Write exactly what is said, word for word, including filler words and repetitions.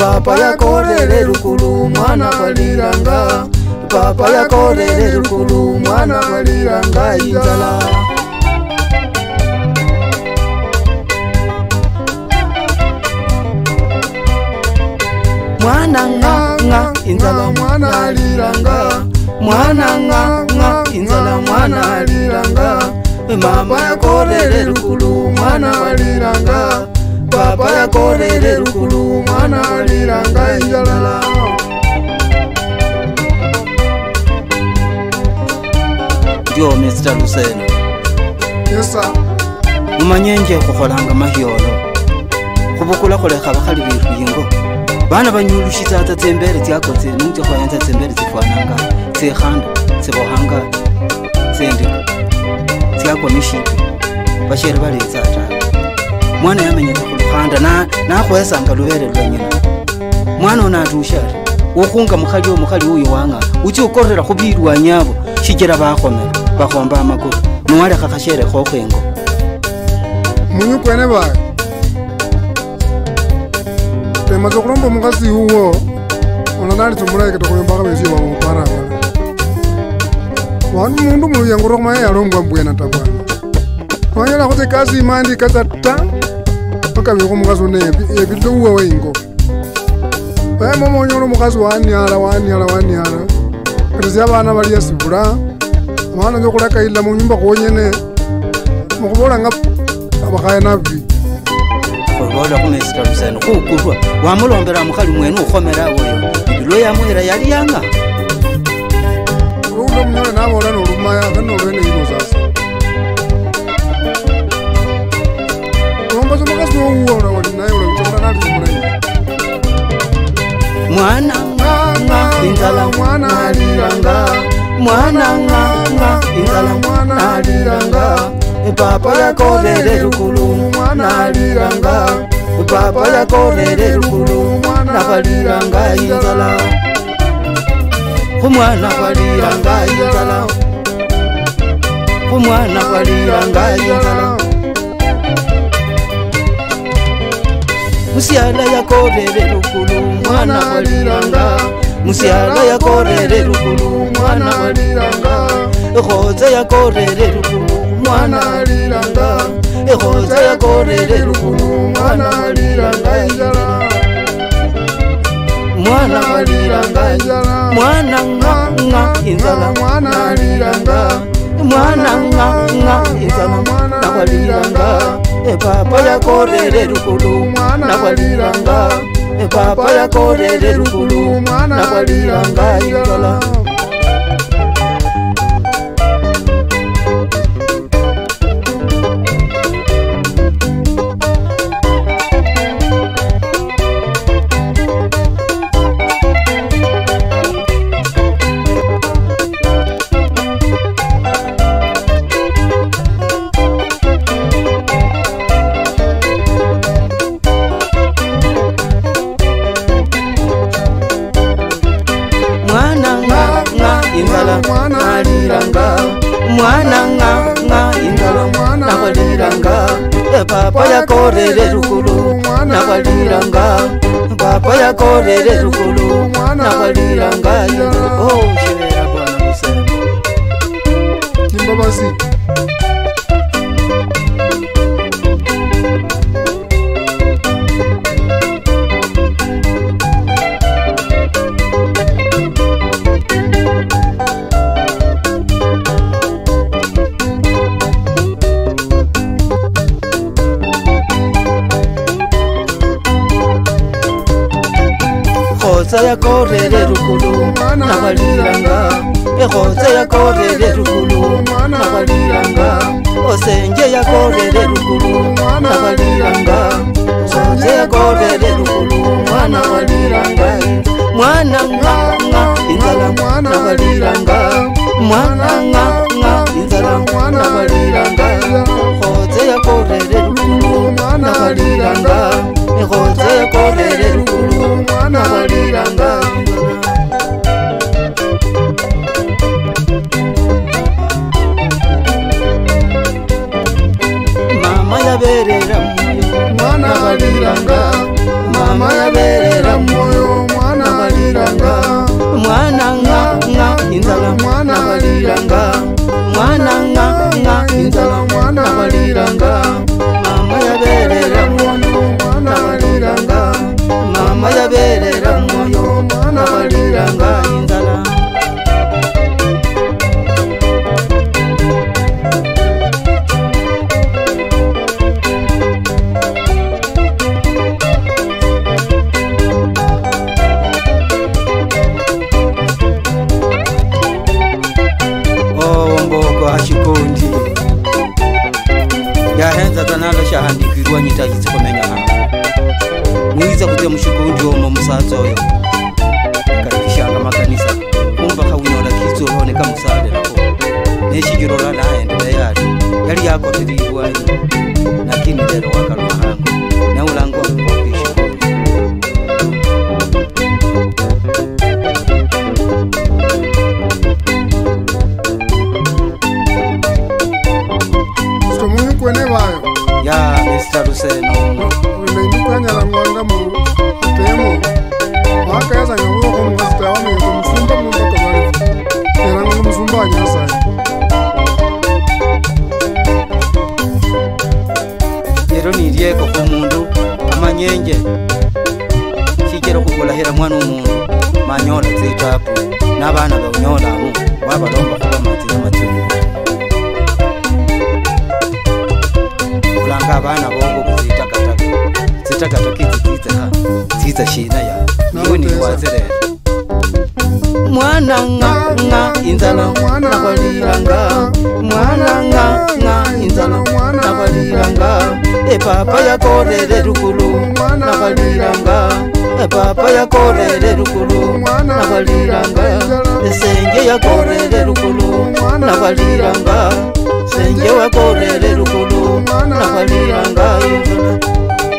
Papa yakorere rukulu mwana waliranga. Papa yakorere rukulu mwana waliranga inzala. Mwana nga nga inzala mwana waliranga. Mwana nga nga inzala mwana waliranga. Mama yakorere rukulu mwana waliranga. Papa yakorere rukulu mwana waliranga inzala. Yo mister Luceno. Yes sir. Umanyenje kukolanga mahyolo. Kubukula koleka bakali biringo. Bana banyulushiza atatembere tyakotse nunje koyanza tembere titwananga. Tsehanda, tsebohanga, tsendi. Tyakomishipi. Basheri bale tsata. Mwana yamenyeka kulukanda na na kwesa ngalubere lwanyina. Mwana onatushara. Wokunga mukali omukali uyu wanga. Uchi ukorera kubirwa nyabo. Shijera bakomera. Bakomba amakuru nuwale kakashere khokhengo munyu kwene bae temazo kulomba mukasi huo onanali tumulaike tokoyombaka besiba mupara wanu mundu muluyangoro maye alongwa mbwena tabana wanyala kote kazi imandi kaza ta akabiko mukasi ne ebido huo wengo bae momo nyoro mukasi wani ala wani ala wani ala kazi abana bali asibura mwana nyokulaka ila munyumba kuonyene mkubora nga abakaya nabi kubola kumesita Luceno kukurwa wamulu wambera mkali mwenu ukomera woyo idilo ya mwera yali yanga kuhula mnyore naba orana urumaya kano wene ilo sasa kuhombazo makasi uwa ura wadinaye ura uchakura nari kumuraye mwana nga inzala mwana aliranga mwana nga inzala mwana aliranga papa yakorere rukulu mwana aliranga papa yakorere rukulu mwana aliranga inzala kumwana aliranga inzala kumwana aliranga inzala musiala yakorere rukulu mwana aliranga musiala yakorere rukulu mwana aliranga khoza yakorere rukulu mwana aliranga khoza yakorere rukulu mwana aliranga inzala mwana aliranga inzala mwana nga inzala mwana aliranga mwana nga inzala mwana aliranga e papa yakorere rukulu mwana aliranga e papa yakorere rukulu mwana aliranga inzala mwana nga nga inzala mwana waliranga papa yakorere rukulu mwana waliranga papa yakorere rukulu mwana waliranga oh shire ya bwana Luceno kimbabazi ya korere rukulu mwana waliranga ehoze ya korere rukulu mwana waliranga osenje ya korere rukulu mwana waliranga osenje ya korere rukulu mwana waliranga mwana nga inzala mwana waliranga mwana nga inzala mwana waliranga osenje ya korere rukulu mwana waliranga ehoze ya korere rukulu mwana waliranga mama ya berera mwana waliranga mama ya berera amayaberera mwoyo mwana baliranga inzala. Mwiza kutia mshukundi homo musazo yo karikishanga makanisa kumba kawinyola kizo honeka musade nako neshigirora naendele yari yari yako tiriwa lakini lero wakalwa hangu na ulangwa mkokisho. Stomuhi kwene bayo ya mister Ruseno Nyenje kigero kugolahera mwana umuntu manyola zitapu nabana bonyola mu wabalomba kuba matira matira kulanga bana bongo kuzitaka taka zitaka takizitiza ha tiza shina ya ngoni wazere mwana nga nga inzala mwana baliranga mwana nga nga inzala mwana baliranga e papa yakorere rukulu mwana baliranga e papa yakorere rukulu mwana baliranga senje yakorere rukulu mwana baliranga senje yakorere rukulu mwana baliranga.